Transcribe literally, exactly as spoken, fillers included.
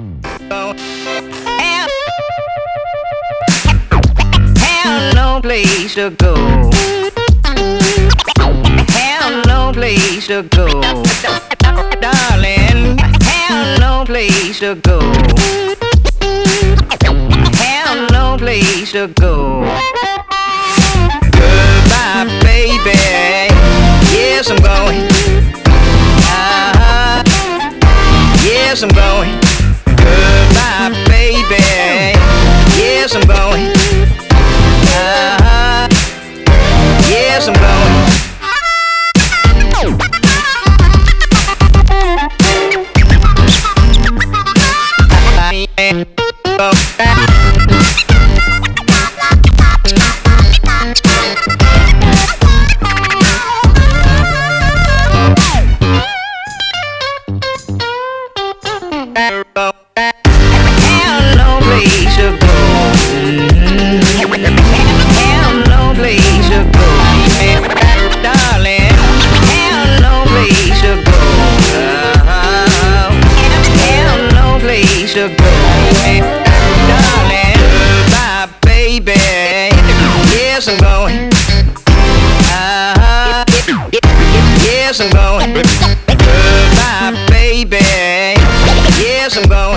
Have no place to go. Have no place to go. Darling, have no place to go. Have no place to go. Goodbye, baby. Yes, I'm going. Uh-huh. Yes, I'm going. Goodbye, baby. Yes, I'm going. Uh-huh. Yes, I'm going. I am to go, hey, darling. Goodbye, baby. Yes, I'm going. Uh-huh. Yes, I'm going. Goodbye, baby. Yes, I'm going.